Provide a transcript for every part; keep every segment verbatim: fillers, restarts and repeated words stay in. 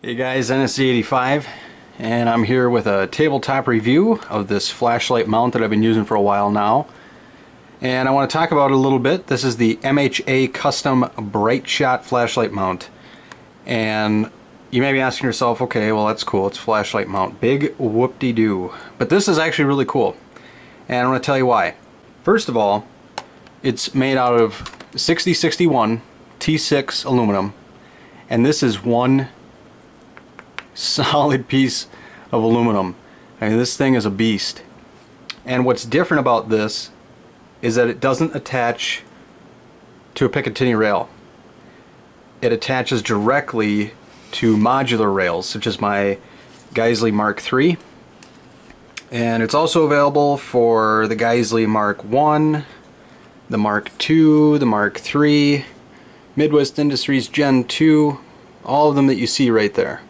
Hey guys, N S Z eighty-five, and I'm here with a tabletop review of this flashlight mount that I've been using for a while now. And I want to talk about it a little bit. This is the M H A Custom BrightShot flashlight mount. And you may be asking yourself, okay, well that's cool, it's a flashlight mount. Big whoop-de-doo. But this is actually really cool. And I'm going to tell you why. First of all, it's made out of sixty sixty-one T six aluminum, and this is one solid piece of aluminum. I mean, this thing is a beast. And what's different about this is that it doesn't attach to a Picatinny rail. It attaches directly to modular rails, such as my Geissele Mark three. And it's also available for the Geissele Mark one, the Mark two, the Mark three, Midwest Industries Gen two, all of them that you see right there.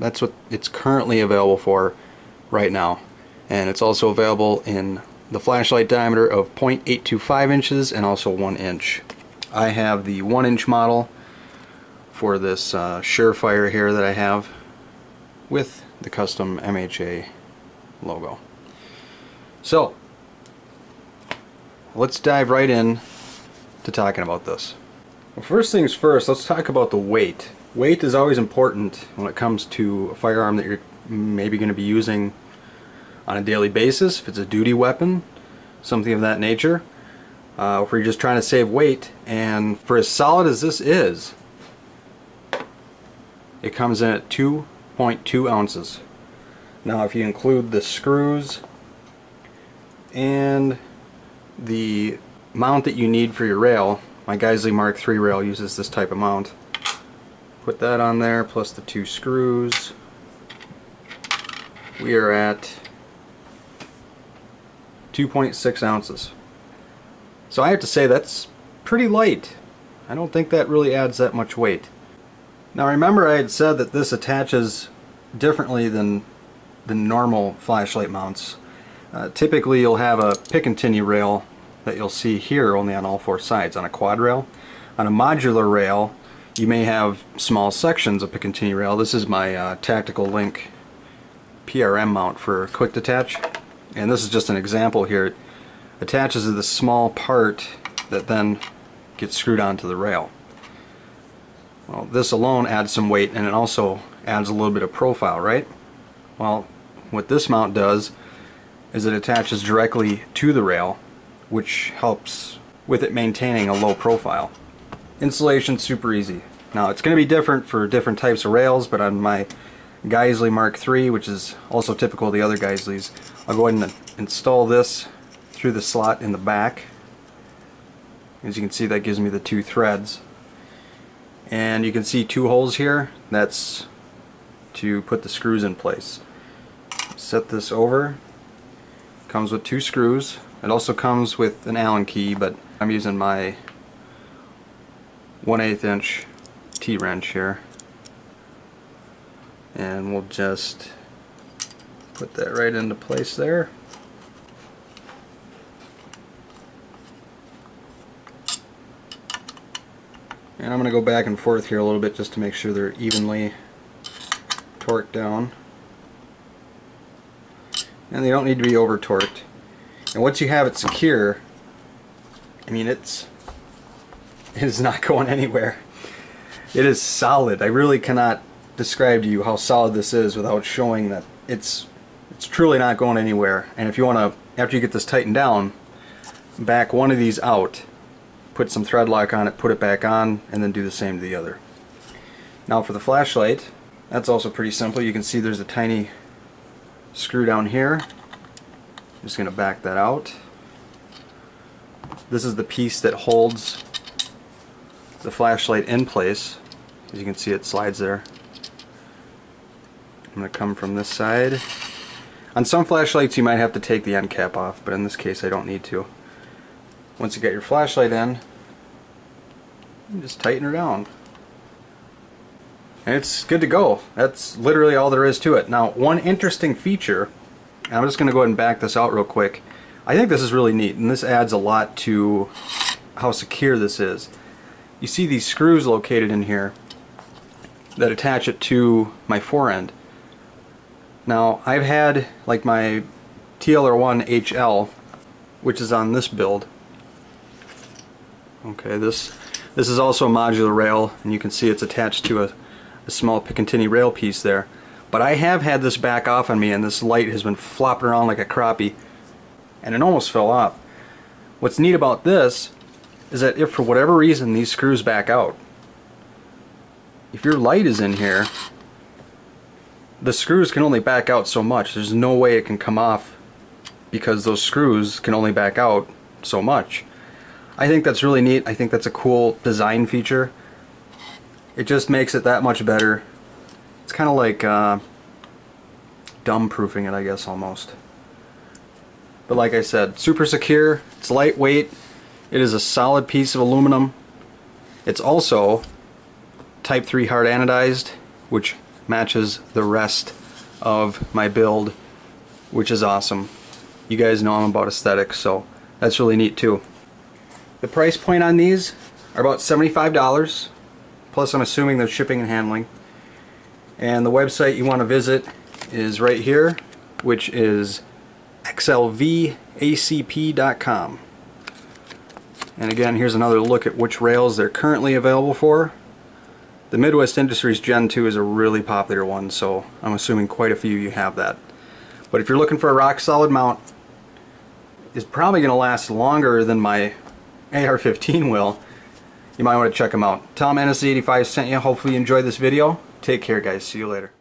That's what it's currently available for right now. And it's also available in the flashlight diameter of point eight two five inches and also one inch. I have the one inch model for this uh, Surefire here that I have with the custom M H A logo. So let's dive right in to talking about this. Well, first things first, let's talk about the weight. Weight is always important when it comes to a firearm that you're maybe going to be using on a daily basis, if it's a duty weapon, something of that nature, uh, if you're just trying to save weight. And for as solid as this is, it comes in at two point two ounces. Now if you include the screws and the mount that you need for your rail, my Geissele Mark three rail uses this type of mount. Put that on there, plus the two screws. We are at two point six ounces. So I have to say that's pretty light. I don't think that really adds that much weight. Now remember, I had said that this attaches differently than the normal flashlight mounts. Uh, typically you'll have a Picatinny rail that you'll see here only on all four sides. On a quad rail, on a modular rail, you may have small sections of Picatinny rail. This is my uh, Tactical Link P R M mount for quick detach, and this is just an example here. It attaches to the small part that then gets screwed onto the rail. Well, this alone adds some weight, and it also adds a little bit of profile, right? Well, what this mount does is it attaches directly to the rail, which helps with it maintaining a low profile. Installation's super easy. Now it's going to be different for different types of rails, but on my Geissele Mark three, which is also typical of the other Geissele's, I'll go ahead and install this through the slot in the back. As you can see, that gives me the two threads, and you can see two holes here. That's to put the screws in place. Set this over. Comes with two screws. It also comes with an Allen key, but I'm using my one eighth inch T-wrench here, and we'll just put that right into place there. And I'm going to go back and forth here a little bit just to make sure they're evenly torqued down, and they don't need to be over torqued. And once you have it secure, I mean, it's it is not going anywhere. It is solid. I really cannot describe to you how solid this is without showing that it's it's truly not going anywhere. And if you want to, after you get this tightened down, back one of these out, put some thread lock on it, put it back on, and then do the same to the other. Now for the flashlight, that's also pretty simple. You can see there's a tiny screw down here. I'm just going to back that out. This is the piece that holds the flashlight in place. As you can see, it slides there. I'm going to come from this side. On some flashlights you might have to take the end cap off, but in this case I don't need to. Once you get your flashlight in, you just tighten her down, and it's good to go. That's literally all there is to it. Now, one interesting feature, and I'm just going to go ahead and back this out real quick. I think this is really neat, and this adds a lot to how secure this is. You see these screws located in here. that attach it to my forend. Now I've had like my T L R one H L, which is on this build. Okay, this this is also a modular rail, and you can see it's attached to a, a small Picatinny rail piece there. But I have had this back off on me, and this light has been flopping around like a crappie, and it almost fell off. What's neat about this is that if for whatever reason these screws back out, if your light is in here, the screws can only back out so much. There's no way it can come off because those screws can only back out so much. I think that's really neat. I think that's a cool design feature. It just makes it that much better. It's kind of like uh, dumb proofing it, I guess, almost. But like I said, super secure, it's lightweight, it is a solid piece of aluminum. It's also type three hard anodized, which matches the rest of my build, which is awesome. You guys know I'm about aesthetics, so that's really neat too. The price point on these are about seventy-five dollars, plus I'm assuming there's shipping and handling. And the website you want to visit is right here, which is X L V A C P dot com. And again, here's another look at which rails they're currently available for. The Midwest Industries Gen two is a really popular one, so I'm assuming quite a few you have that. But if you're looking for a rock-solid mount, it's probably going to last longer than my A R fifteen will. You might want to check them out. Tom, N S Z eighty-five sent you. Hopefully you enjoyed this video. Take care, guys. See you later.